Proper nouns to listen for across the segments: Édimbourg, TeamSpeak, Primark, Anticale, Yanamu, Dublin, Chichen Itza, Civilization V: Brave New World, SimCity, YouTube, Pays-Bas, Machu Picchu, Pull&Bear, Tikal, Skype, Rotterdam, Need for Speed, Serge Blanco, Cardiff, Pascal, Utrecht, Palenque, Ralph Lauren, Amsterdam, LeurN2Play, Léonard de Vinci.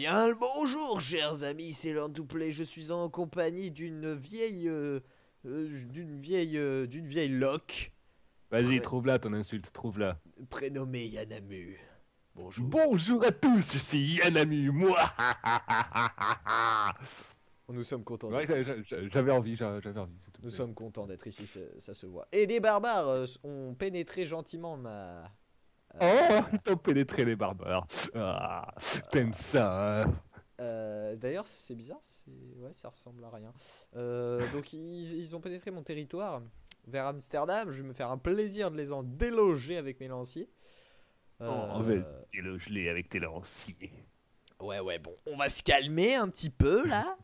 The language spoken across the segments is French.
Bien le bonjour, chers amis, c'est LeurN2Play. Je suis en compagnie d'une vieille... d'une vieille loque. Vas-y, trouve-la ton insulte, trouve-la. Prénommée Yanamu. Bonjour. Bonjour à tous, c'est Yanamu, moi. Nous sommes contents. Ouais, j'avais envie, c'est tout. Nous sommes contents d'être ici, ça se voit. Et les barbares ont pénétré gentiment ma... Oh, ils t'ont pénétré les barbares. Ah, t'aimes ça. D'ailleurs, c'est bizarre, ouais, ça ressemble à rien. Donc, ils ont pénétré mon territoire vers Amsterdam. Je vais me faire un plaisir de les en déloger avec mes lanciers. Vas-y, déloge-les avec tes lanciers. Ouais, ouais, bon, on va se calmer un petit peu là.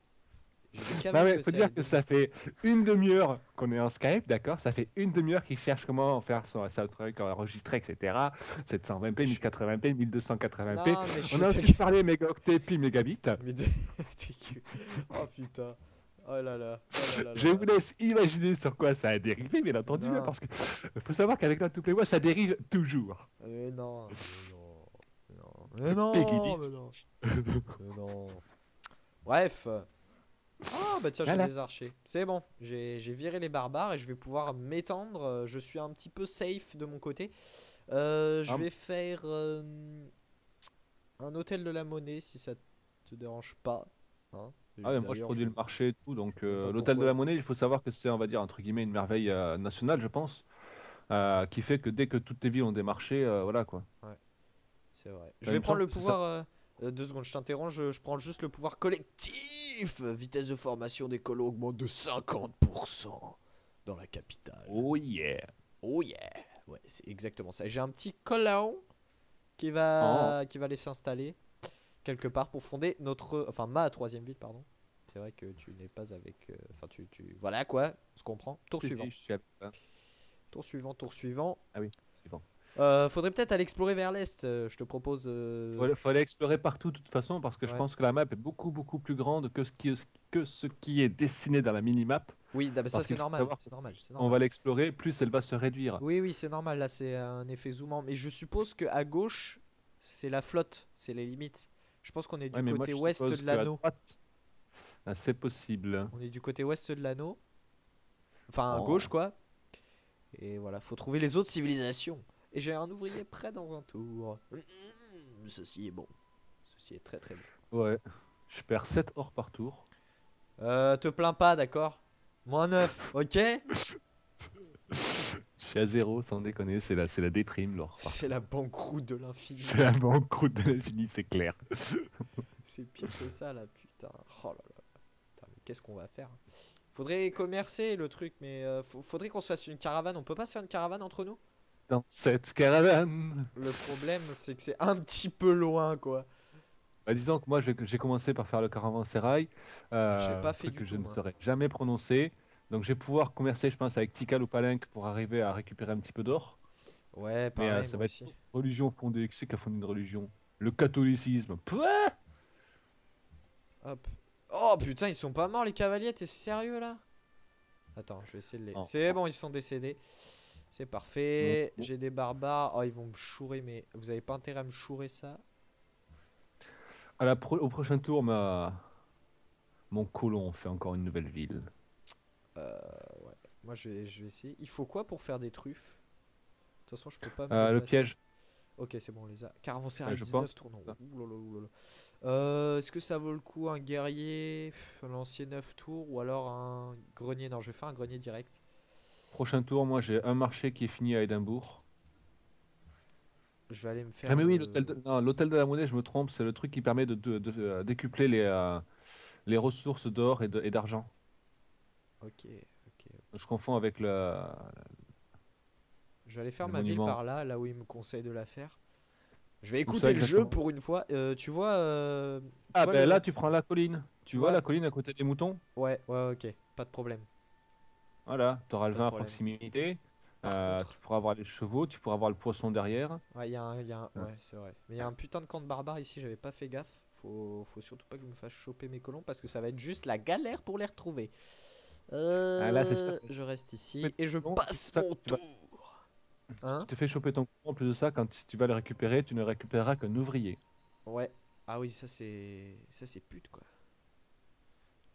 Bah ouais, faut dire que ça fait une demi-heure qu'on est en Skype, d'accord? Ça fait une demi-heure qu'ils cherchent comment faire son truc, enregistrer, etc. 720p, 1080p, 1280p. Non, on a aussi parlé mégaoctets puis mégabits. Mais oh putain. Oh là là. Oh là, là. Je vous laisse imaginer sur quoi ça a dérivé, bien entendu, là, parce que faut savoir qu'avec LeurN2Play, moi, ça dérive toujours. Mais non. Mais non. Mais non. Mais non. Bref. Oh bah tiens, j'ai des archers. C'est bon, j'ai viré les barbares et je vais pouvoir m'étendre. Je suis un petit peu safe de mon côté. Je vais faire un hôtel de la monnaie si ça te dérange pas. Hein, mais moi je produis le marché et tout, donc l'hôtel de la monnaie, il faut savoir que c'est, on va dire, entre guillemets, une merveille nationale, je pense, qui fait que dès que toutes tes villes ont des marchés, voilà quoi. Ouais, c'est vrai. Je vais prendre le pouvoir. 2 secondes, je t'interromps, je prends juste le pouvoir collectif. Vitesse de formation des colos augmente de 50% dans la capitale. Oh yeah. Oh yeah. Ouais, c'est exactement ça. J'ai un petit colon qui va aller s'installer quelque part pour fonder notre... Enfin, ma troisième ville, pardon. C'est vrai que tu n'es pas avec... Enfin, Voilà quoi, on se comprend. Tour suivant. Tour suivant. Ah oui, suivant. Faudrait peut-être aller explorer vers l'est, je te propose... Faut aller explorer partout de toute façon, parce que je pense que la map est beaucoup plus grande que ce qui est dessiné dans la mini-map. Oui, bah ça c'est normal, On va l'explorer, plus elle va se réduire. Oui, oui, c'est normal, là c'est un effet zoomant. Mais je suppose qu'à gauche, c'est la flotte, c'est les limites. Je pense qu'on est du côté ouest de l'anneau. C'est possible. On est du côté ouest de l'anneau. Enfin, à gauche quoi. Et voilà, faut trouver les autres civilisations. Et j'ai un ouvrier prêt dans un tour. Ceci est bon. Ceci est très bon. Ouais. Je perds 7 or par tour. Te plains pas, d'accord? Moins 9, ok? Je suis à 0, sans déconner. C'est la déprime, l'or. C'est la banqueroute de l'infini. C'est la banqueroute de l'infini, c'est clair. C'est pire que ça, là, putain. Oh là là. Putain, mais qu'est-ce qu'on va faire? Faudrait commercer le truc, mais faudrait qu'on se fasse une caravane. On peut pas se faire une caravane entre nous? Dans cette caravane. Le problème, c'est que c'est un petit peu loin, quoi. Bah, disons que moi, j'ai commencé par faire le caravansérail. J'ai pas fait du tout, que je ne saurais jamais prononcer. Donc, je vais pouvoir commercer, je pense, avec Tikal ou Palenque pour arriver à récupérer un petit peu d'or. Ouais, pareil. Mais ça va être religion fondée. Qui c'est qui a fondé une religion? Le catholicisme. Pouah. Hop. Oh putain, ils sont pas morts, les cavaliers. T'es sérieux là? Attends, je vais essayer de les. C'est bon, ils sont décédés. C'est parfait, j'ai des barbares. Oh, ils vont me chourer, mais vous avez pas intérêt à me chourer ça? Au prochain tour, mon colon fait encore une nouvelle ville. Ouais. Moi, je vais essayer. Il faut quoi pour faire des truffes? De toute façon, je peux pas... le piège. Ok, c'est bon, on les a. Caravansérail, ouais, 19 tournons. Est-ce que ça vaut le coup un guerrier, un lancier 9 tours ou alors un grenier? Non, je vais faire un grenier direct. Prochain tour, moi j'ai un marché qui est fini à Édimbourg. Je vais aller me faire. Ah, mais oui, l'hôtel de la monnaie, je me trompe, c'est le truc qui permet de décupler les ressources d'or et d'argent. Ok. Je confonds avec le. Je vais aller faire ma monument. Ville par là, là où il me conseille de la faire. Je vais écouter le jeu pour une fois. Tu vois. Ah, ben là, tu prends la colline. Tu vois la colline à côté des moutons? Ouais, ok, pas de problème. Voilà, tu auras le vin à proximité, tu pourras avoir les chevaux, tu pourras avoir le poisson derrière. Ouais, c'est vrai. Mais il y a un putain de camp de barbares ici, j'avais pas fait gaffe. Faut surtout pas que je me fasse choper mes colons parce que ça va être juste la galère pour les retrouver. Là, je reste ici et je passe mon tour. Hein, tu te fais choper ton colon, en plus de ça, quand tu vas le récupérer, tu ne récupéreras qu'un ouvrier. Ouais, Ah oui, ça c'est pute quoi.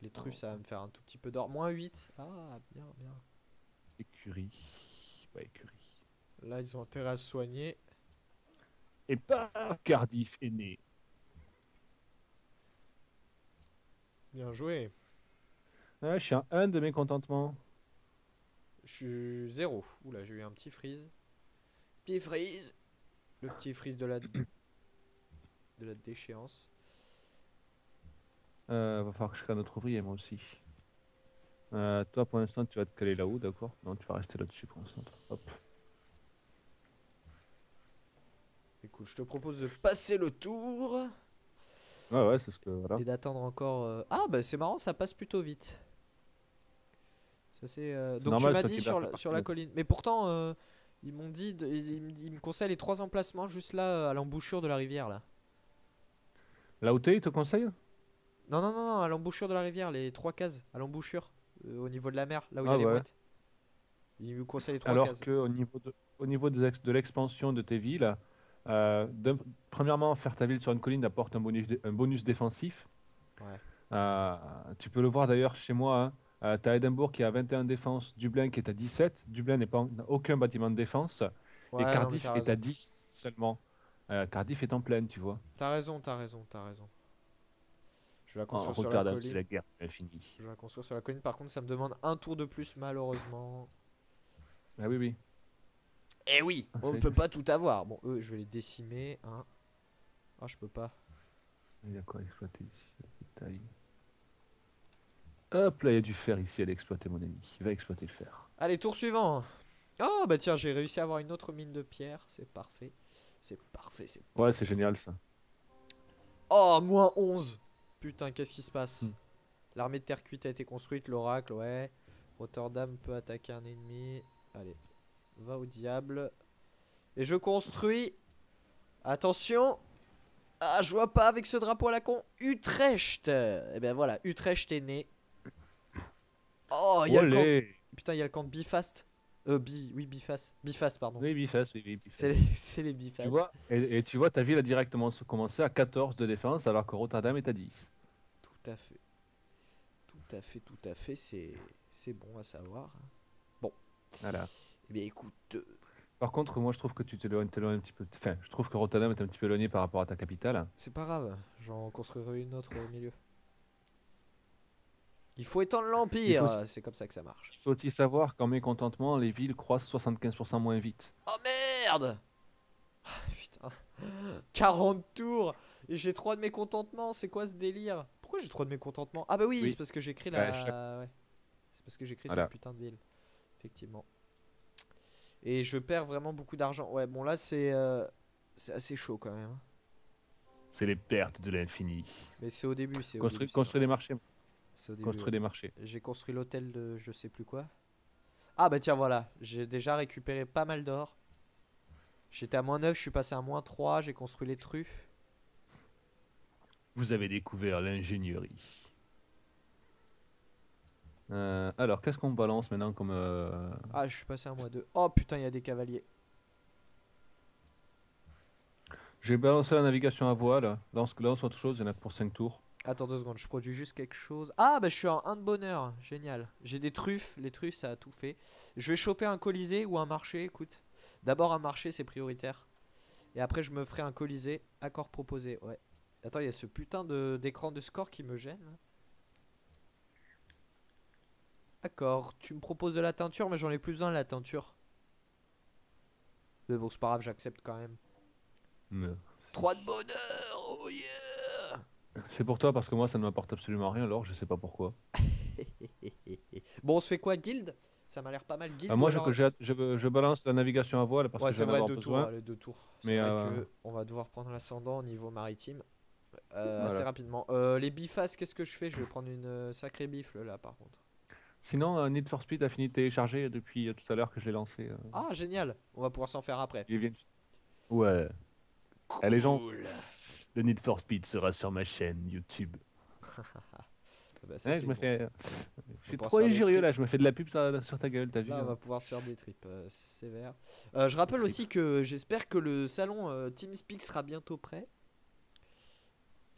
Les truffes, ça va me faire un tout petit peu d'or. Moins 8. Ah, bien, bien. Écurie. Bah, écurie. Là, ils ont intérêt à se soigner. Et pas Cardiff est né. Bien joué. Ah, je suis un 1 de mécontentement. Je suis 0. Oula, j'ai eu un petit freeze. Petit freeze. Le petit freeze de la, déchéance. Va falloir que je crée un autre ouvrier, moi aussi. Toi, pour l'instant, tu vas te caler là-haut, d'accord? Non, tu vas rester là-dessus pour l'instant. Hop. Écoute, je te propose de passer le tour. Ouais, ouais, c'est ce que. Voilà. Et d'attendre encore. Ah, bah c'est marrant, ça passe plutôt vite. Ça c'est. Donc normal, tu m'as dit sur la colline. Mais pourtant, ils m'ont dit. Ils me conseillent les 3 emplacements juste là, à l'embouchure de la rivière, là. Là où t'es, ils te conseillent? Non, non, non, à l'embouchure de la rivière, les 3 cases, à l'embouchure, au niveau de la mer, là où il y a les boîtes. Il vous conseille les 3 cases. Alors qu'au niveau de l'expansion de tes villes, premièrement, faire ta ville sur une colline apporte un bonus défensif. Ouais. Tu peux le voir d'ailleurs chez moi, hein. T'as Édimbourg qui a 21 défenses, Dublin qui est à 17, Dublin n'a aucun bâtiment de défense, ouais, et Cardiff est à 10 seulement. Cardiff est en plaine, tu vois. T'as raison, t'as raison, t'as raison. Je vais la construire sur la colline. La guerre, elle finit. Je vais la construire sur la colline. Par contre, ça me demande un tour de plus, malheureusement. Ah oui, oui. Eh oui, on ne peut pas tout avoir. Bon, eux, je vais les décimer. Hein. Ah, je peux pas. Il y a quoi à exploiter ici? Hop, là, il y a du fer ici à l'exploiter, mon ami. Il va exploiter le fer. Allez, tour suivant. Oh, bah tiens, j'ai réussi à avoir une autre mine de pierre. C'est parfait. C'est parfait. Ouais, c'est génial, ça. Oh, moins 11. Putain, qu'est-ce qui se passe? L'armée de terre cuite a été construite, l'oracle, ouais. Rotterdam peut attaquer un ennemi. Allez, va au diable. Et je construis. Attention. Ah, je vois pas avec ce drapeau à la con. Utrecht. Et ben voilà, Utrecht est né. Oh, il y a le camp... Putain, il y a le camp de Bifast. Oui, Bifast. Bifast, pardon. Oui, Bifast, oui, Bifast. C'est les Bifast. Tu vois, et tu vois, ta ville a directement commencé à 14 de défense, alors que Rotterdam est à 10. Tout à fait. Tout à fait, tout à fait. C'est bon à savoir. Bon. Voilà. Eh bien, écoute... Par contre, moi, je trouve que tu t'éloignes un petit peu... Enfin, je trouve que Rotterdam est un petit peu éloigné par rapport à ta capitale. C'est pas grave. J'en construirai une autre au milieu. Il faut étendre l'Empire, c'est comme ça que ça marche. Il faut aussi savoir qu'en mécontentement, les villes croissent 75% moins vite. Oh merde! Ah, putain, 40 tours et j'ai 3 de mécontentement, c'est quoi ce délire? Pourquoi j'ai 3 de mécontentement? Ah bah oui, c'est parce que j'ai créé la... Ouais. C'est parce que j'ai créé cette putain de ville, effectivement. Et je perds vraiment beaucoup d'argent. Ouais, bon là c'est assez chaud quand même. C'est les pertes de l'infini. Mais c'est au début, c'est au début. Construire les marchés. Construire des marchés. J'ai construit l'hôtel de je sais plus quoi. Ah bah tiens voilà, j'ai déjà récupéré pas mal d'or. J'étais à moins 9, je suis passé à moins 3, j'ai construit les truffes. Vous avez découvert l'ingénierie. Alors qu'est-ce qu'on balance maintenant comme... Ah je suis passé à moins 2. Oh putain il y a des cavaliers. J'ai balancé la navigation à voile. Lance autre chose, il y en a pour 5 tours. Attends 2 secondes, je produis juste quelque chose. Ah bah je suis en 1 de bonheur, génial. J'ai des truffes, les truffes ça a tout fait. Je vais choper un colisée ou un marché, écoute. D'abord un marché c'est prioritaire. Et après je me ferai un colisée, accord proposé, ouais. Attends il y a ce putain d'écran de score qui me gêne. Accord, tu me proposes de la teinture mais j'en ai plus besoin de la teinture. Mais bon c'est pas grave, j'accepte quand même. 3 de bonheur, oh yeah. C'est pour toi parce que moi ça ne m'apporte absolument rien alors je sais pas pourquoi. Bon on se fait quoi guild? Ça m'a l'air pas mal guild. Moi alors... je balance la navigation à voile parce que c'est vrai les deux tours. Mais on va devoir prendre l'ascendant au niveau maritime assez rapidement. Les bifaces qu'est-ce que je fais? Je vais prendre une sacrée bifle là par contre. Sinon Need for Speed a fini de télécharger depuis tout à l'heure que je l'ai lancé. Ah génial, on va pouvoir s'en faire après. Ouais. Cool. Eh, les gens... Le Need for Speed sera sur ma chaîne YouTube. Bah ça, ouais, je suis trop injurieux là, je me fais de la pub sur ta gueule, t'as vu? On va pouvoir se faire des tripes, c'est sévère. Je rappelle aussi que j'espère que le salon TeamSpeak sera bientôt prêt.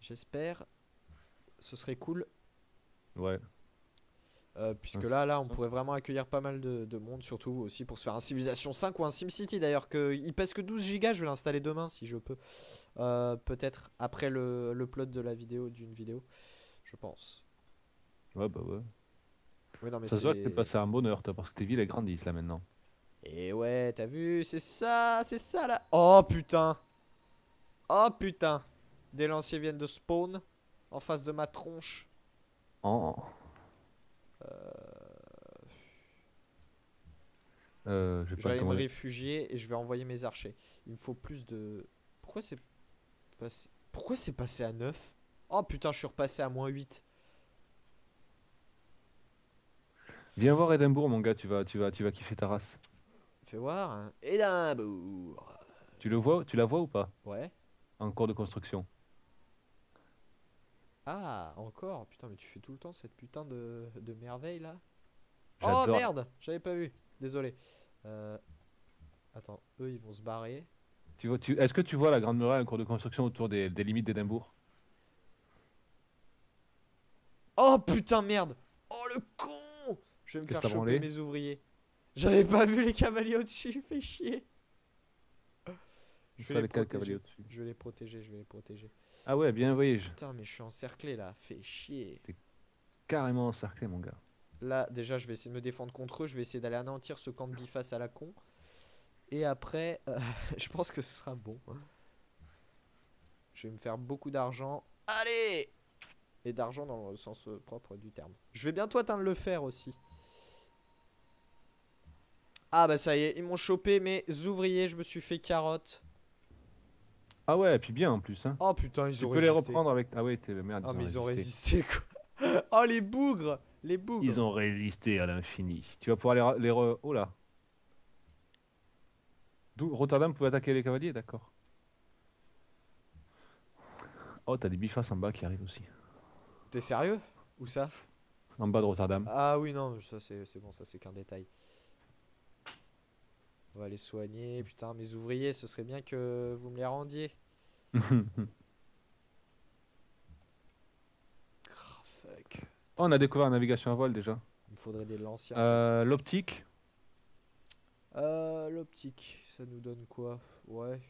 J'espère. Ce serait cool. Ouais. Puisque là on pourrait vraiment accueillir pas mal de monde, surtout aussi pour se faire un Civilization 5 ou un SimCity d'ailleurs, il pèse que 12 Go, je vais l'installer demain si je peux, peut-être après le plot de la vidéo, d'une vidéo, je pense. Ouais bah ouais. Oui, non, mais ça se voit que t'es passé un bonheur toi, parce que tes villes elles grandissent là maintenant. Et ouais, t'as vu, c'est ça là. Oh putain. Oh putain. Des lanciers viennent de spawn en face de ma tronche. Oh. Je vais aller me réfugier et je vais envoyer mes archers. Il me faut plus de... Pourquoi c'est passé... Pourquoi c'est passé à 9? Oh putain, je suis repassé à moins 8. Viens voir Édimbourg mon gars, tu vas kiffer ta race. Fais voir hein. Édimbourg. Tu la vois ou pas? Ouais. En cours de construction. Ah, encore? Putain, mais tu fais tout le temps cette putain de merveille là. Oh merde, j'avais pas vu. Désolé. Attends, eux ils vont se barrer. Est-ce que tu vois la grande muraille en cours de construction autour des limites d'Édimbourg? Oh putain, merde. Oh le con. Je vais me faire choper mes ouvriers. J'avais pas vu les cavaliers au-dessus, fais chier. Je vais les protéger, je vais les protéger. Ah ouais, bien voyez. Putain, mais je suis encerclé là, fais chier. T'es carrément encerclé mon gars. Là déjà je vais essayer de me défendre contre eux, je vais essayer d'aller anéantir ce camp de biface à la con. Et après, je pense que ce sera bon. Je vais me faire beaucoup d'argent. Allez. Et d'argent dans le sens propre du terme. Je vais bientôt atteindre le fer aussi. Ah bah ça y est, ils m'ont chopé mes ouvriers, je me suis fait carotte. Ah ouais, et puis bien en plus hein. Oh putain, ils ont résisté. Tu peux les reprendre avec... Ah ouais, t'es merde. Ah mais ils ont résisté quoi. Oh les bougres. Les bougres. Ils ont résisté à l'infini. Tu vas pouvoir les re... Oh là. D'où Rotterdam pouvait attaquer les cavaliers, d'accord. Oh t'as des bifaces en bas qui arrivent aussi. T'es sérieux? Où ça? En bas de Rotterdam. Ah oui non, ça c'est bon, ça c'est qu'un détail. On va les soigner, putain, mes ouvriers, ce serait bien que vous me les rendiez. Oh, fuck. Oh, on a découvert la navigation à voile déjà. Il me faudrait des lanciers. L'optique. L'optique, ça nous donne quoi? Ouais.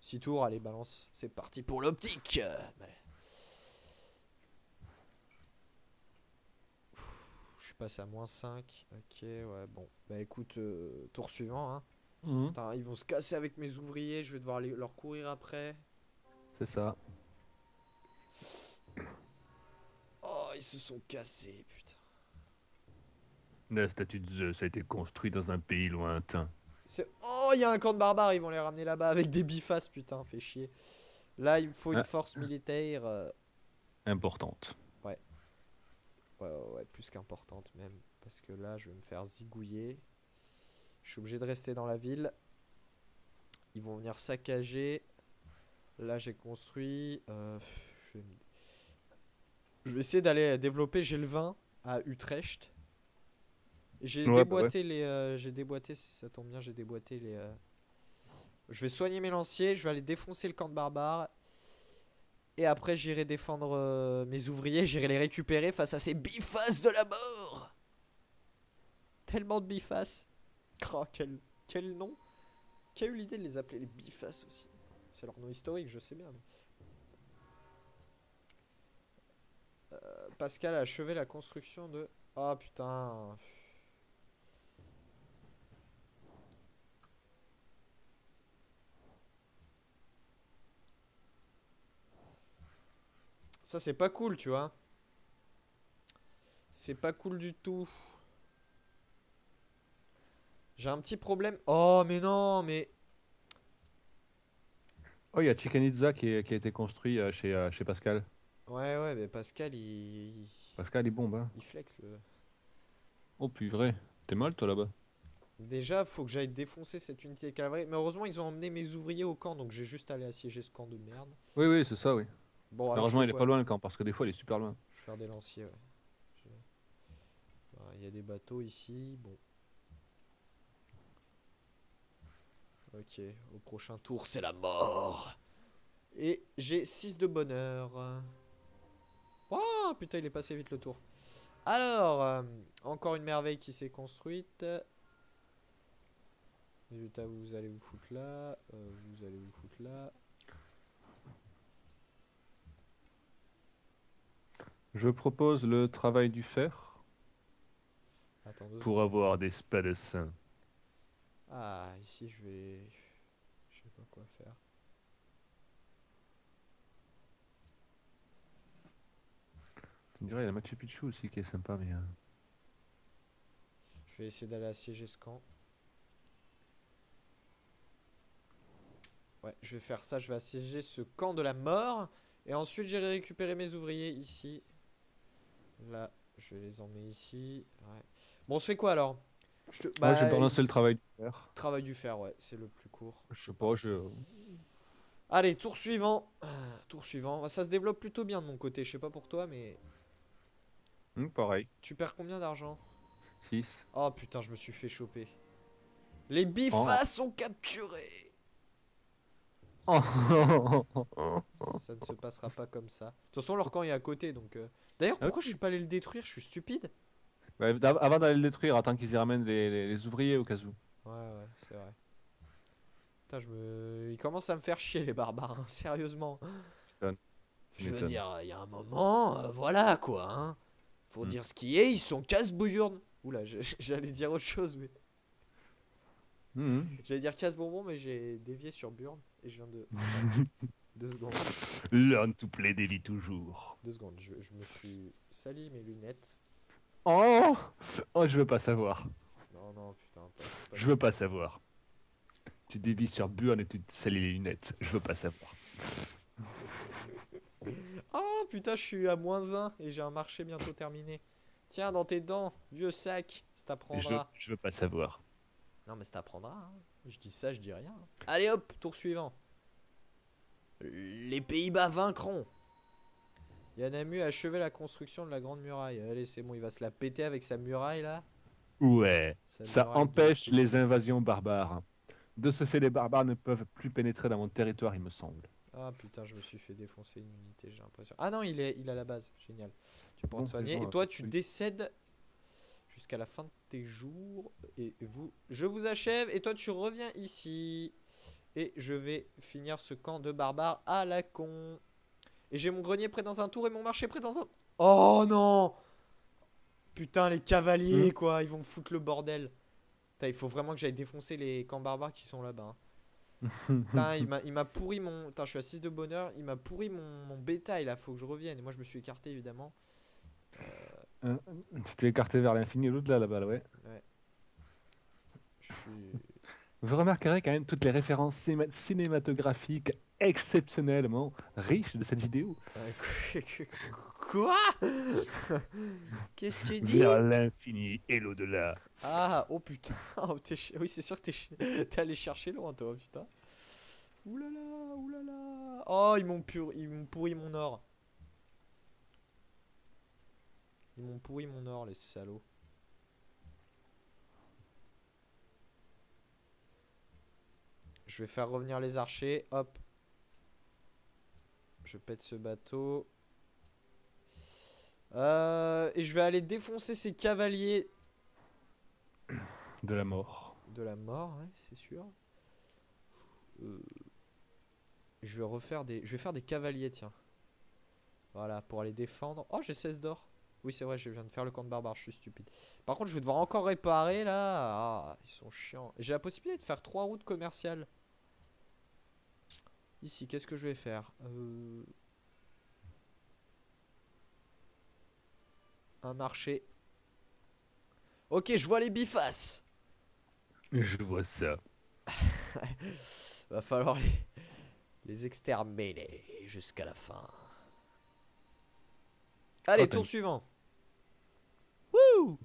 6 tours, allez, balance. C'est parti pour l'optique. Passe à moins 5, ok, ouais, bon, bah écoute, tour suivant, hein. Putain, ils vont se casser avec mes ouvriers, je vais devoir leur courir après. C'est ça. Oh, ils se sont cassés, putain. La statue de Zeus a été construite dans un pays lointain. Oh, il y a un camp de barbares, ils vont les ramener là-bas avec des bifaces, putain, fait chier. Là, il me faut une force militaire... importante. Ouais, plus qu'importante même. Parce que là, je vais me faire zigouiller. Je suis obligé de rester dans la ville. Ils vont venir saccager. Là, j'ai construit... je vais essayer d'aller développer. J'ai le vin à Utrecht. J'ai déboîté les... j'ai déboîté, si ça tombe bien, j'ai déboîté les... Je vais soigner mes lanciers. Je vais aller défoncer le camp de barbares. Et après j'irai défendre mes ouvriers, j'irai les récupérer face à ces bifaces de la mort. Tellement de bifaces. Oh, quel nom. Qui a eu l'idée de les appeler les bifaces aussi? C'est leur nom historique, je sais bien. Mais... Pascal a achevé la construction de... Ah oh, putain. Ça c'est pas cool, tu vois. C'est pas cool du tout. J'ai un petit problème. Oh mais non, mais... Oh, il y a Chichen Itza qui a été construit chez Pascal. Ouais, mais Pascal il... Pascal il bombe, hein. Il flex le... Oh puis vrai, t'es mal toi là-bas. Déjà faut que j'aille défoncer cette unité cavalerie. Mais heureusement ils ont emmené mes ouvriers au camp, donc j'ai juste à aller assiéger ce camp de merde. Oui, c'est ça, oui. Bon, heureusement il est pas loin le camp, parce que des fois il est super loin. Je vais faire des lanciers, ouais. Il y a des bateaux ici, bon. Ok, au prochain tour c'est la mort. Et J'ai 6 de bonheur. Waouh, putain, il est passé vite le tour. Alors, encore une merveille qui s'est construite. Résultat, vous allez vous foutre là. Vous allez vous foutre là. Je propose le travail du fer. Attends, pour avoir des spadassins. Ah, ici je vais... Je sais pas quoi faire. Tu me dirais, il y a Machu Picchu aussi qui est sympa, mais... Je vais essayer d'aller assiéger ce camp. Ouais, je vais faire ça, je vais assiéger ce camp de la mort. Et ensuite j'irai récupérer mes ouvriers ici. Là, je vais les emmener ici. Ouais. Bon, on se fait quoi alors? Moi j'ai balancé le travail du fer. Travail du fer, ouais, c'est le plus court. Je sais pas, je... Allez, tour suivant. Tour suivant. Ça se développe plutôt bien de mon côté, je sais pas pour toi, mais... pareil. Tu perds combien d'argent? 6. Oh putain, je me suis fait choper. Les bifas sont capturés. Ça ne se passera pas comme ça. De toute façon, leur camp est à côté, donc... D'ailleurs, pourquoi je suis pas allé le détruire? Je suis stupide. Ouais, avant d'aller le détruire, attends qu'ils y ramènent les ouvriers au cas où. Ouais, ouais, c'est vrai. Putain, ils commencent à me faire chier, les barbares, hein, sérieusement. Je veux dire, il y a un moment, voilà, quoi. Hein. Faut dire ce qui est, ils sont casse-bouillurnes. Oula, j'allais dire autre chose, mais... J'allais dire casse-bonbon, mais j'ai dévié sur burne. Et je viens de... 2 secondes. LeurN2Play dévie toujours. 2 secondes, je me suis sali mes lunettes. Oh, oh, je veux pas savoir. Non, non, putain. Je veux pas savoir. Tu dévies sur burne et tu te salis les lunettes. Je veux pas savoir. Oh putain, je suis à -1 et j'ai un marché bientôt terminé. Tiens, dans tes dents, vieux sac, ça t'apprendra. Je veux pas savoir. Non, mais ça t'apprendra, hein. Je dis ça, je dis rien. Allez hop, tour suivant. Les Pays-Bas vaincront. Yanamu a achevé la construction de la grande muraille. Allez, c'est bon, il va se la péter avec sa muraille là. Ouais, ça empêche les invasions barbares. De ce fait, les barbares ne peuvent plus pénétrer dans mon territoire, il me semble. Ah putain, je me suis fait défoncer une unité, j'ai l'impression. Ah non, il est à la base, génial. Tu pourras te soigner. Et toi, tu décèdes jusqu'à la fin de tes jours. Et vous, je vous achève. Et toi, tu reviens ici. Et je vais finir ce camp de barbares à la con. Et j'ai mon grenier près dans un tour et mon marché près dans un... Oh non! Putain, les cavaliers, quoi. Ils vont me foutre le bordel. Putain, il faut vraiment que j'aille défoncer les camps barbares qui sont là-bas. Putain, il m'a pourri mon... Putain, je suis à 6 de bonheur. Il m'a pourri mon bétail, là. Faut que je revienne. Et moi, je me suis écarté, évidemment. Tu t'es écarté vers l'infini et l'autre, là-bas, ouais. Ouais. Je suis... Vous remarquerez quand même toutes les références cinématographiques exceptionnellement riches de cette vidéo. Quoi? Qu'est-ce que tu dis? Vers l'infini et l'au-delà. Ah, oh putain. Oh, oui, c'est sûr que t'es allé chercher loin, toi, putain. Oulala, oulala. Oh, ils m'ont pourri mon or. Ils m'ont pourri mon or, les salauds. Je vais faire revenir les archers, hop. Je pète ce bateau. Et je vais aller défoncer ces cavaliers. De la mort. De la mort, ouais, c'est sûr. Je vais faire des cavaliers, tiens. Voilà, pour aller défendre. Oh, j'ai 16 d'or. Oui, c'est vrai, je viens de faire le camp de barbares, je suis stupide. Par contre, je vais devoir encore réparer, là. Ah, ils sont chiants. J'ai la possibilité de faire 3 routes commerciales. Ici, qu'est-ce que je vais faire? Un marché. Ok, je vois les bifaces. Je vois ça. Va falloir les exterminer jusqu'à la fin. Allez, tour suivant. Wouh!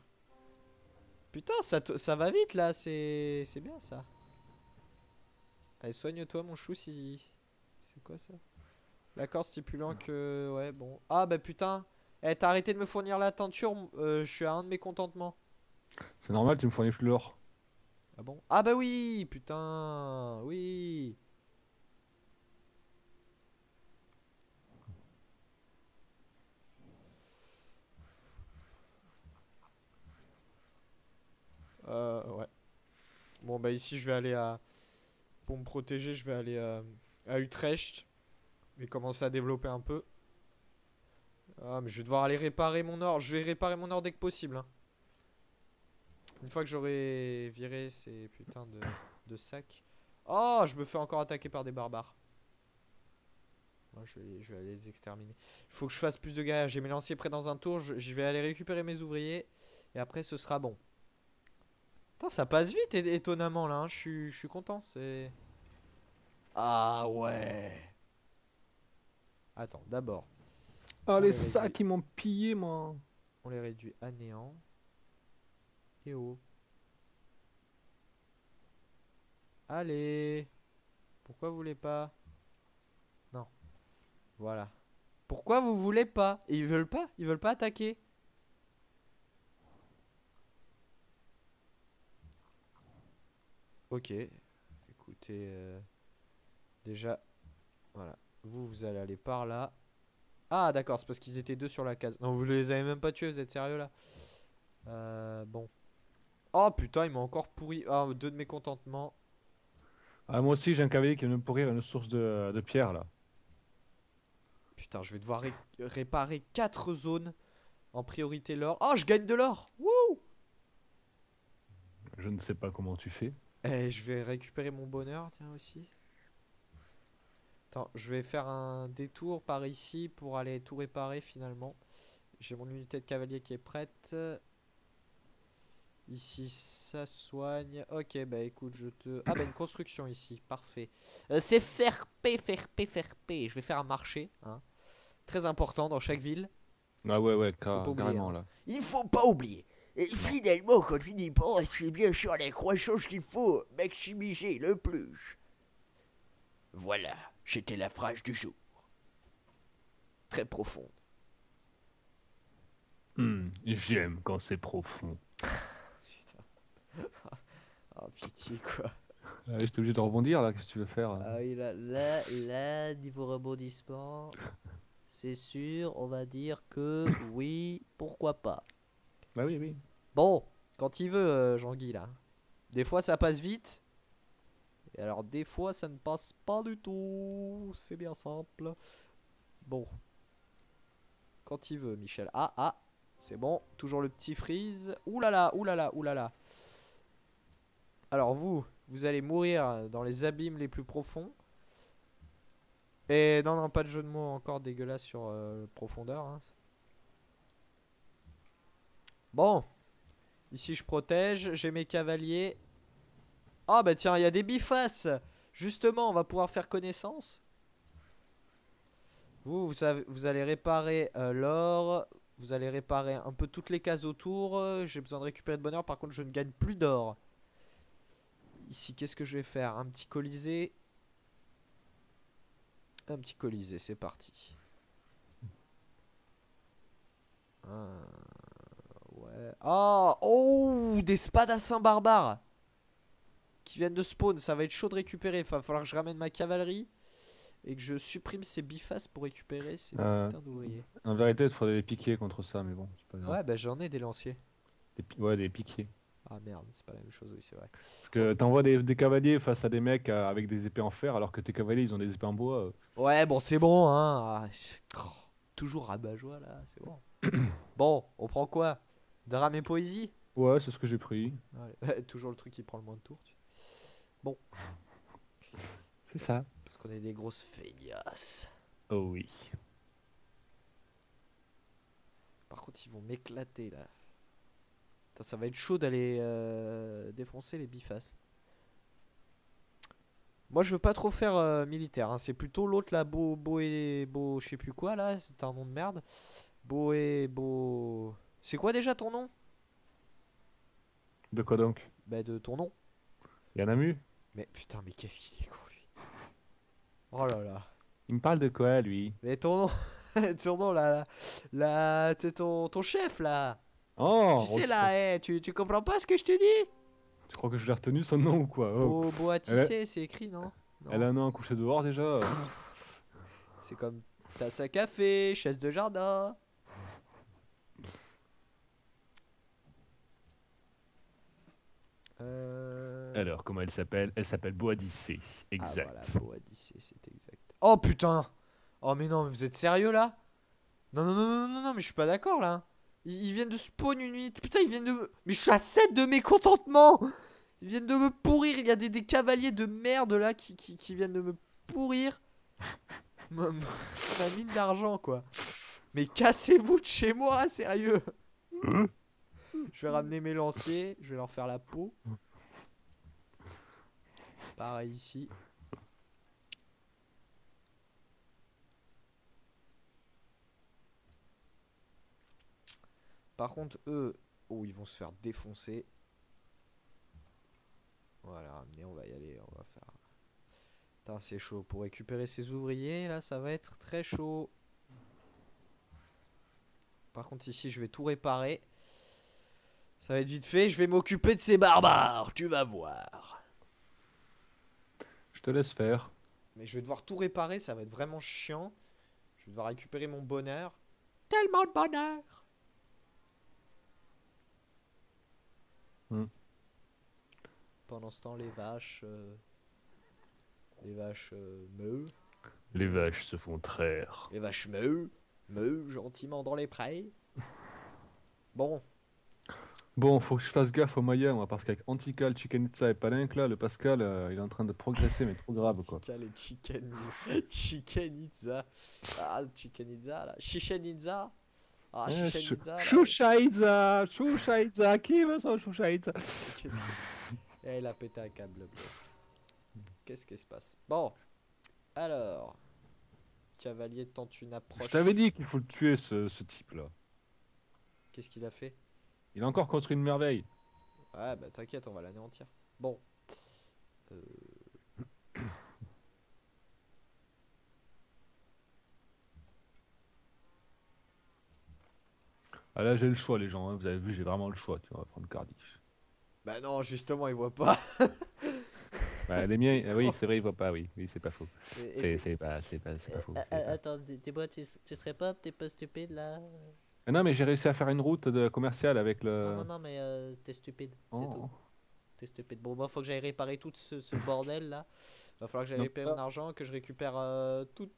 Putain, ça va vite là, c'est bien ça. Allez, soigne-toi mon chou si... C'est quoi ça? L'accord stipulant que... Ouais, bon... Ah bah putain! Eh, t'as arrêté de me fournir la teinture, je suis à un de mes contentements. C'est normal, tu me fournis plus l'or. Ah bon? Ah bah oui! Putain! Oui! Bon bah ici je vais aller à... Pour me protéger je vais aller à Utrecht. Et commencer à développer un peu. Ah mais je vais devoir aller réparer mon or. Je vais réparer mon or dès que possible hein. Une fois que j'aurai viré ces putains de sacs. Oh je me fais encore attaquer par des barbares. Je vais aller les exterminer. Il faut que je fasse plus de galères. J'ai mes lanciers près dans un tour. Je vais aller récupérer mes ouvriers. Et après ce sera bon. Putain ça passe vite étonnamment là hein. Je suis content c'est... Ah ouais. Attends d'abord. Ah les sacs ils m'ont pillé moi. On les réduit à néant. Et oh. Allez. Pourquoi vous voulez pas? Non. Voilà. Pourquoi vous voulez pas? Et ils veulent pas? Ils veulent pas attaquer? Ok. Écoutez. Déjà. Voilà. Vous allez aller par là. Ah d'accord, c'est parce qu'ils étaient deux sur la case. Non, vous les avez même pas tués, vous êtes sérieux là? Bon. Oh putain, ils m'ont encore pourri. Ah, deux de mes contentements. Ah, moi aussi j'ai un cavalier qui vient me pourrir une source de pierre là. Putain, je vais devoir réparer 4 zones. En priorité l'or. Oh, je gagne de l'or. Wouh! Je ne sais pas comment tu fais. Eh, je vais récupérer mon bonheur, tiens aussi. Attends, je vais faire un détour par ici pour aller tout réparer finalement. J'ai mon unité de cavalier qui est prête. Ici, ça soigne. Ok, bah écoute, je te... Ah bah une construction ici, parfait. C'est faire P. Je vais faire un marché, hein. Très important dans chaque ville. Ah ouais, ouais, carrément là. Il faut pas oublier. Et finalement, quand tu n'y penses, c'est bien sûr la croissance qu'il faut maximiser le plus. Voilà, c'était la phrase du jour. Très profonde. J'aime quand c'est profond. Putain. Oh pitié quoi. J'étais obligé de rebondir là, qu'est-ce que tu veux faire? Ah oui, là, niveau rebondissement, c'est sûr, on va dire que oui, pourquoi pas. Bah oui, oui. Bon, quand il veut, Jean-Guy là. Des fois ça passe vite. Et alors des fois ça ne passe pas du tout. C'est bien simple. Bon. Quand il veut, Michel. Ah. C'est bon, toujours le petit freeze. Oulala. Alors vous allez mourir dans les abîmes les plus profonds. Et non, pas de jeu de mots encore dégueulasse sur profondeur. Hein. Bon, ici je protège, j'ai mes cavaliers. Ah bah tiens, il y a des bifaces. Justement, on va pouvoir faire connaissance. Vous allez réparer l'or. Vous allez réparer un peu toutes les cases autour. J'ai besoin de récupérer de bonheur. Par contre, je ne gagne plus d'or. Ici, qu'est-ce que je vais faire? Un petit colisée. Un petit colisée, c'est parti. Ouais. Ah, oh, des spadassins barbares qui viennent de spawn. Ça va être chaud de récupérer. Enfin, il va falloir que je ramène ma cavalerie. Et que je supprime ces bifaces pour récupérer ces putains d'ouvriers. En vérité, il faudrait les piquer contre ça, mais bon, c'est pas grave. Ouais, bah j'en ai des lanciers. Ouais, des piquets. Ah merde, c'est pas la même chose, oui, c'est vrai. Parce que t'envoies des cavaliers face à des mecs avec des épées en fer, alors que tes cavaliers, ils ont des épées en bois. Ouais, bon, c'est bon, hein. Toujours rabat-joie, là, c'est bon. Bon, on prend quoi? Drame et poésie? Ouais, c'est ce que j'ai pris. Ouais, toujours le truc qui prend le moins de tours. Bon. C'est ça. Parce qu'on est des grosses feignasses. Oh oui. Par contre, ils vont m'éclater là. Putain, ça va être chaud d'aller défoncer les bifaces. Moi, je veux pas trop faire militaire. Hein. C'est plutôt l'autre là, beau, je sais plus quoi là. C'est un nom de merde. Beau. C'est quoi déjà ton nom? De quoi donc? Bah, de ton nom. Yanamu. Mais putain, mais qu'est-ce qu'il est con. Oh là là. Il me parle de quoi lui? Mais ton nom, ton nom là, t'es ton chef là. Oh. Tu sais là, hey, tu comprends pas ce que je te dis? Tu crois que je l'ai retenu son nom ou quoi? Oh. Boadissé, c'est écrit non. Elle a un an couché dehors déjà. C'est comme tasse à café, chaise de jardin. Alors, comment elle s'appelle? Elle s'appelle Boadissé. Exact. Ah, voilà, Boadissé, c'est exact. Oh putain! Oh mais non, mais vous êtes sérieux là? Non, non, non, non, non, non, mais je suis pas d'accord là. Ils viennent de spawn une nuit. Putain, ils viennent de... Mais je suis à 7 de mécontentement. Ils viennent de me pourrir. Il y a des cavaliers de merde là qui viennent de me pourrir. Ma mine d'argent quoi. Mais cassez-vous de chez moi, sérieux. Je vais ramener mes lanciers. Je vais leur faire la peau. Pareil ici. Par contre, eux, oh, ils vont se faire défoncer. Voilà, on va y aller, on va faire... Putain, c'est chaud. Pour récupérer ces ouvriers, là, ça va être très chaud. Par contre, ici, je vais tout réparer. Ça va être vite fait. Je vais m'occuper de ces barbares, tu vas voir. Je te laisse faire. Mais je vais devoir tout réparer, ça va être vraiment chiant. Je vais devoir récupérer mon bonheur. Tellement de bonheur. Pendant ce temps, les vaches se font traire. Les vaches meuh gentiment dans les prés. Bon. Bon, faut que je fasse gaffe au Maya, moi, parce qu'avec Anticale, Chichen Itza et Palenque, là, le Pascal, il est en train de progresser, mais trop grave, quoi. Anticale et Chichen Itza. Ah, Chichen Itza, là. Chichen Itza. Ah, Chichen Itza. Chichen Itza. Qui veut son Chichen Itza? Qu'est-ce que... Et il a pété un câble. Qu'est-ce qui se passe? Bon, alors. Cavalier tente une approche. Je t'avais dit qu'il faut le tuer, ce type-là. Qu'est-ce qu'il a fait? Il a encore construit une merveille. Ouais, bah t'inquiète, on va l'anéantir. Bon. Ah là, j'ai le choix, les gens. Hein. Vous avez vu, j'ai vraiment le choix. Tu vois, on va prendre Cardiff. Bah non, justement, ils voient pas. Bah les miens, oui, c'est vrai, ils voient pas, oui, oui, c'est pas faux. C'est pas faux. Attends, dis-moi, tu serais pas un petit peu stupide là? Non, mais j'ai réussi à faire une route commerciale avec le... Non, non, non, mais t'es stupide, c'est tout. T'es stupide. Bon, moi, faut que j'aille réparer tout ce bordel là. Va falloir que j'aille récupérer mon argent, que je récupère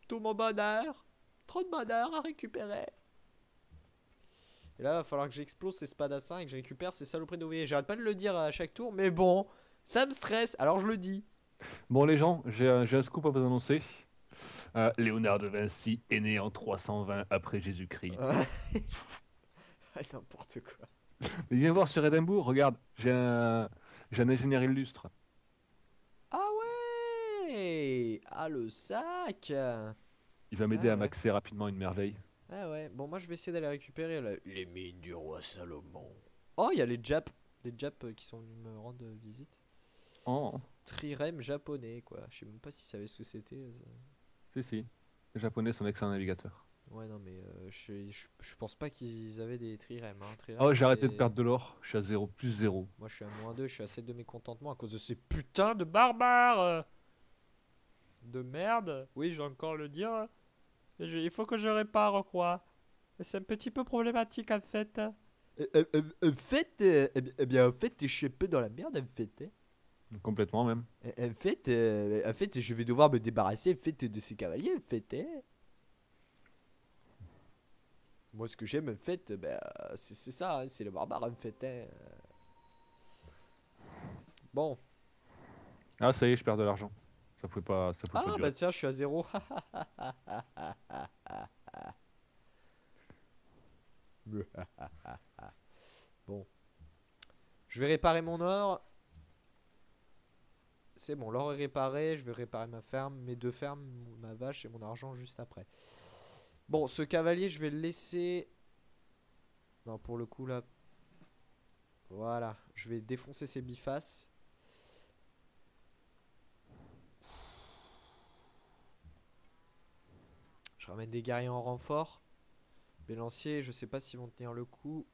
tout mon bonheur. Trop de bonheur à récupérer. Et là, il va falloir que j'explose ces spadassins et que je récupère ces saloperies d'ouvriers. J'arrête pas de le dire à chaque tour, mais bon, ça me stresse, alors je le dis. Bon, les gens, j'ai un scoop à vous annoncer. Léonard de Vinci est né en 320 après Jésus-Christ. N'importe quoi. Mais viens voir sur Édimbourg, regarde, j'ai un ingénieur illustre. Ah ouais! Ah, le sac! Il va m'aider à maxer rapidement une merveille. Ah ouais, bon moi je vais essayer d'aller récupérer là, les mines du roi Salomon. Oh, il y a les Japs qui sont venus me rendre visite. Oh. Trirème japonais quoi, je sais même pas si ça savait ce que c'était. Si si, les japonais sont d'excellents navigateurs. Ouais non mais je pense pas qu'ils avaient des trirèmes. Hein. Trirème, oh j'ai arrêté de perdre de l'or, je suis à 0, plus 0. Moi je suis à moins 2, je suis à 7 de mécontentement à cause de ces putains de barbares. De merde, oui je vais encore le dire. Il faut que je répare quoi. C'est un petit peu problématique en fait. En fait, je suis un peu dans la merde en fait. Hein. Complètement même. En fait, je vais devoir me débarrasser en fait de ces cavaliers en fait. Hein. Moi, ce que j'aime en fait, ben, c'est ça, hein, c'est le barbare en fait. Hein. Bon. Ah ça y est, je perds de l'argent. Ça pouvait pas, ça pouvait pas durer. Bah tiens, je suis à 0. Bon. Je vais réparer mon or. C'est bon, l'or est réparé. Je vais réparer ma ferme, mes deux fermes, ma vache et mon argent juste après. Bon, ce cavalier, je vais le laisser... Non, pour le coup, là... Voilà, je vais défoncer ses bifaces. Je ramène des guerriers en renfort. Les lanciers, je sais pas s'ils vont tenir le coup.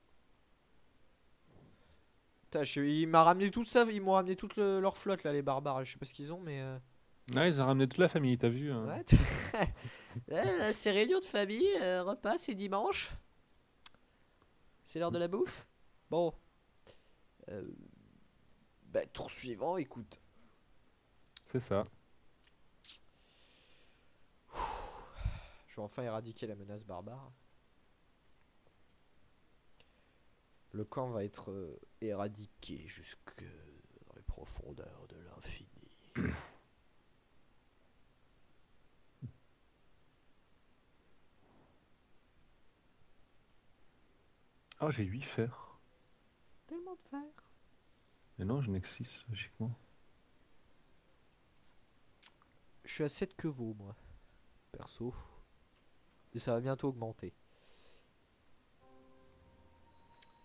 Putain, il m'a ramené tout ça, ils m'ont ramené toute leur flotte là, les barbares. Je sais pas ce qu'ils ont, mais. Ouais, ils ont ramené toute la famille, t'as vu. Hein. Ouais, c'est réunion de famille, repas, c'est dimanche. C'est l'heure de la bouffe. Bon. Bah, tour suivant, écoute. C'est ça. Je vais enfin éradiquer la menace barbare. Le camp va être éradiqué jusque dans les profondeurs de l'infini. Ah, oh, j'ai 8 fers. Tellement de fers. Mais non, je n'ai que 6, logiquement. Je suis à 7 quevaux, moi. Perso. Et ça va bientôt augmenter.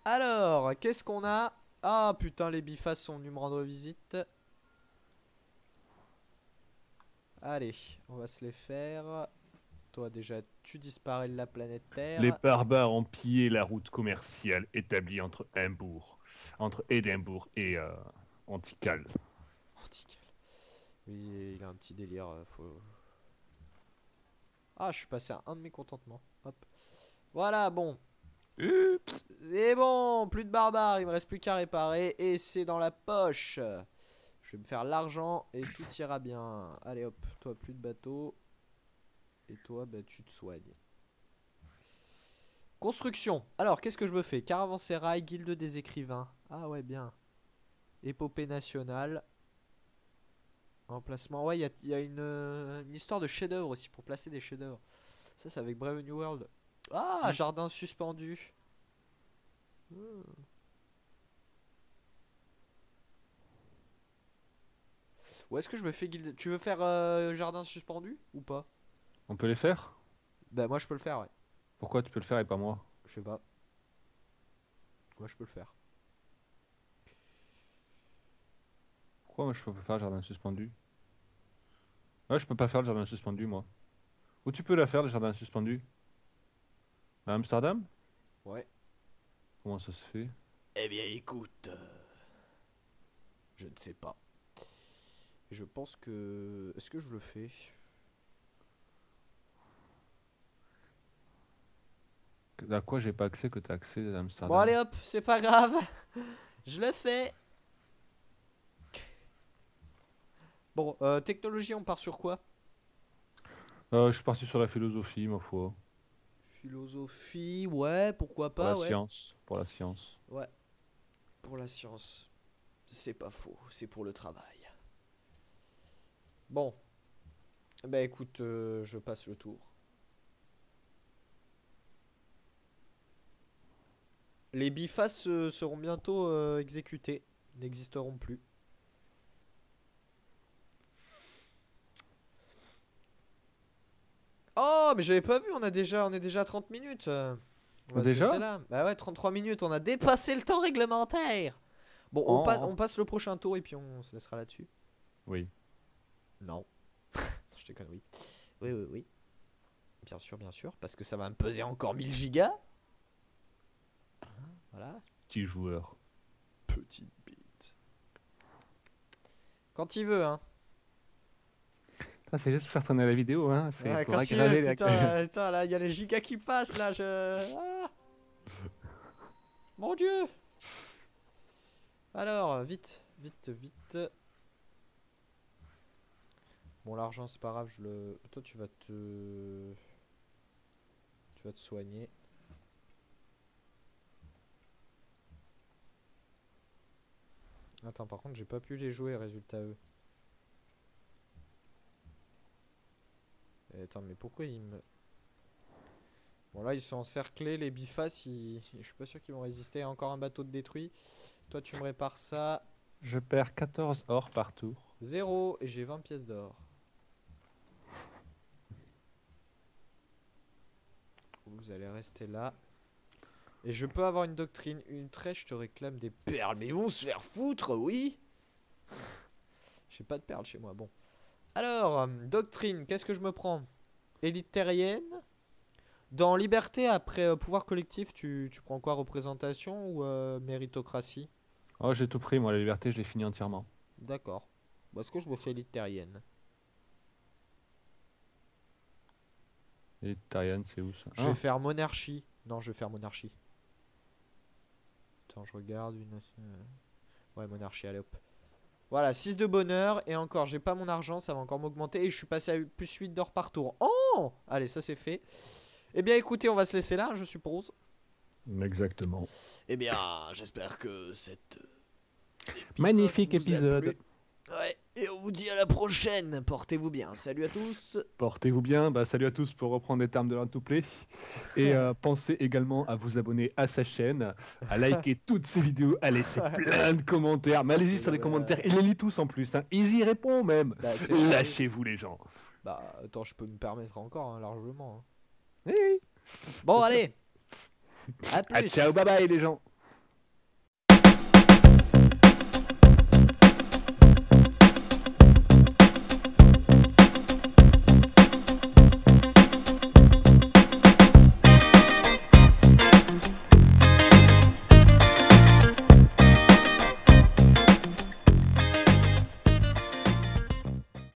Alors, qu'est-ce qu'on a? Ah putain, les bifaces sont venus me rendre visite. Allez, on va se les faire. Toi déjà, tu disparais de la planète Terre. Les barbares ont pillé la route commerciale établie entre Édimbourg et Anticale. Anticale. Oui, il a un petit délire. Faut... Ah, je suis passé à un de mes contentements. Hop. Voilà, bon. Oups. C'est bon, plus de barbares, il me reste plus qu'à réparer et c'est dans la poche. Je vais me faire l'argent et tout ira bien. Allez hop, toi plus de bateau. Et toi, bah tu te soignes. Construction. Alors, qu'est-ce que je me fais? Caravansérail, guilde des écrivains. Ah ouais, bien. Épopée nationale. Emplacement. Ouais, il y a une histoire de chef-d'œuvre aussi pour placer des chefs-d'œuvre. Ça, c'est avec Brave New World. Ah, jardin suspendu. Où est-ce que je me fais guilder? Tu veux faire jardin suspendu ou pas? On peut les faire? Bah moi je peux le faire, ouais. Pourquoi tu peux le faire et pas moi? Je sais pas. Moi je peux le faire. Pourquoi moi je peux pas faire jardin suspendu? Ouais, je peux pas faire le jardin suspendu, moi. Où tu peux la faire, le jardin suspendu? À Amsterdam? Ouais. Comment ça se fait? Eh bien écoute, je ne sais pas. Je pense que... Est-ce que je le fais? À quoi j'ai pas accès que t'as accès à Amsterdam? Bon allez hop, c'est pas grave. Je le fais. Bon, technologie, on part sur quoi? Je suis parti sur la philosophie, ma foi. Philosophie, ouais, pourquoi pas. Pour la science, pour la science. Ouais, pour la science. C'est pas faux, c'est pour le travail. Bon. Bah écoute, je passe le tour. Les bifaces seront bientôt exécutés, n'existeront plus. Oh, mais j'avais pas vu, on est déjà à 30 minutes. Ouais, déjà là. Bah ouais, 33 minutes, on a dépassé le temps réglementaire. Bon, on passe le prochain tour et puis on se laissera là-dessus. Oui. Non. Je déconne, oui. Oui, oui, oui. Bien sûr, parce que ça va me peser encore 1000 gigas. Voilà. Petit joueur. Petite bite. Quand il veut, hein. C'est juste pour faire tourner la vidéo, hein. C'est ouais, pour aggraver les... Putain, là, il y a les gigas qui passent, là. Ah. Mon Dieu. Alors, vite, vite, vite. Bon, l'argent, c'est pas grave, je le... Toi, tu vas te soigner. Attends, par contre, j'ai pas pu les jouer, résultat eux. Et attends, mais pourquoi ils me... Bon, là, ils sont encerclés, les bifaces, ils... je suis pas sûr qu'ils vont résister. Encore un bateau de détruit. Toi, tu me répares ça. Je perds 14 or par tour. 0, et j'ai 20 pièces d'or. Vous allez rester là. Et je peux avoir une doctrine, une trêche, je te réclame des perles. Mais ils vont se faire foutre, oui. J'ai pas de perles chez moi, bon. Alors, doctrine, qu'est-ce que je me prends? Élite terrienne. Dans liberté, après pouvoir collectif, tu prends quoi? Représentation ou méritocratie? Oh, j'ai tout pris, moi, la liberté, je l'ai fini entièrement. D'accord. Bon, est-ce que je me fais élite terrienne? Élite terrienne, c'est où ça? Je vais faire monarchie. Non, je vais faire monarchie. Attends, je regarde une... Ouais, monarchie, allez hop. Voilà, 6 de bonheur. Et encore, j'ai pas mon argent, ça va encore m'augmenter. Et je suis passé à plus 8 d'or par tour. Oh, allez, ça c'est fait. Eh bien, écoutez, on va se laisser là, je suppose. Exactement. Eh bien, j'espère que cet magnifique épisode. Ouais, et on vous dit à la prochaine. Portez-vous bien. Salut à tous. Portez-vous bien. Bah, salut à tous pour reprendre les termes de LeurN2Play. Et pensez également à vous abonner à sa chaîne, à liker toutes ses vidéos, à laisser plein de commentaires. Mais allez-y sur les commentaires. Il les lit tous en plus. Hein. Il y répond même. Bah, lâchez-vous les gens. Bah, attends, je peux me permettre encore hein, largement. Hein. Oui. Bon, allez. À plus. À ciao, bye bye les gens.